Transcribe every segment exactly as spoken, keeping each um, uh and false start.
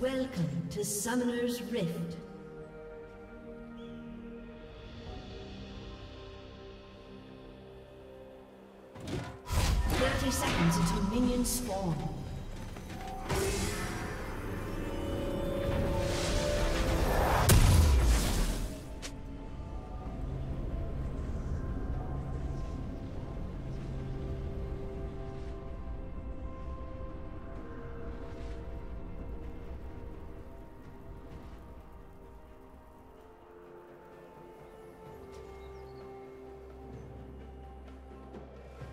Welcome to Summoner's Rift. thirty seconds until minions spawn.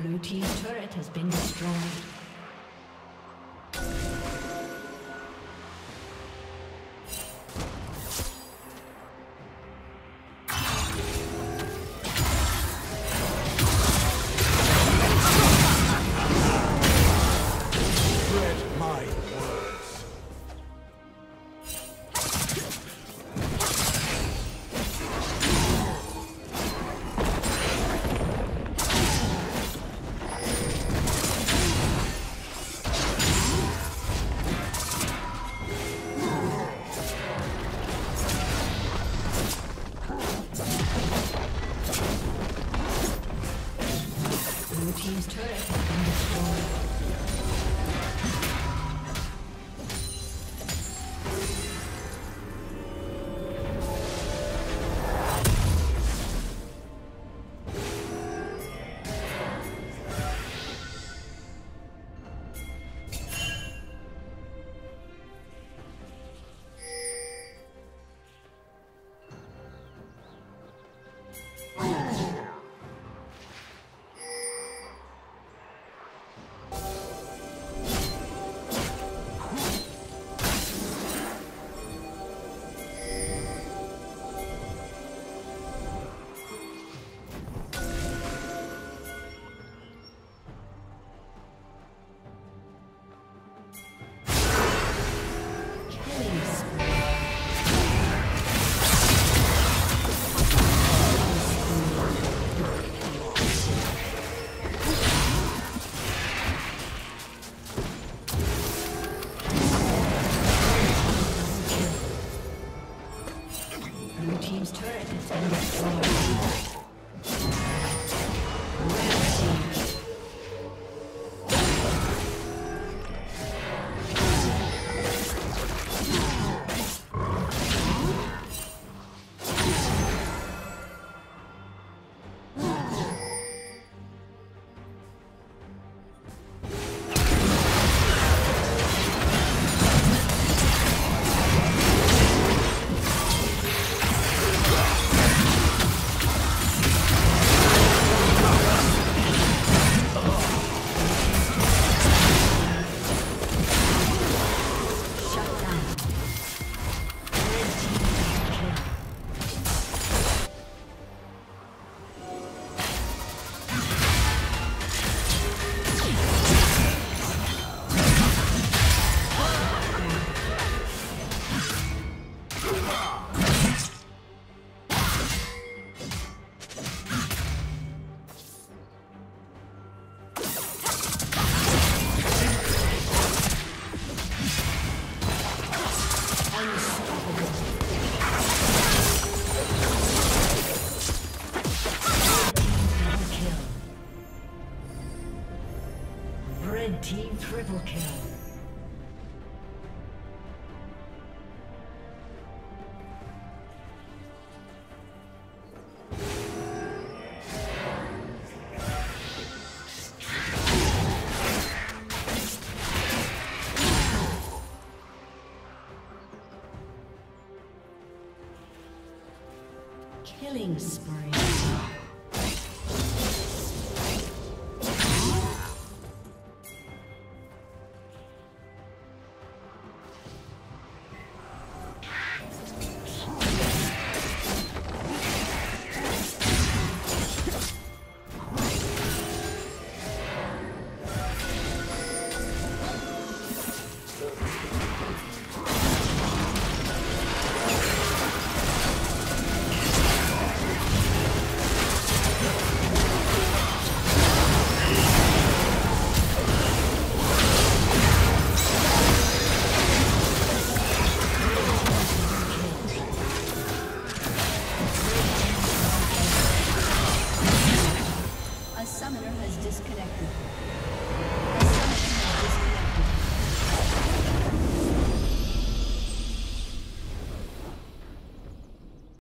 Blue team's turret has been destroyed. Read my words. Triple kill. Killing spree. Summoner has disconnected.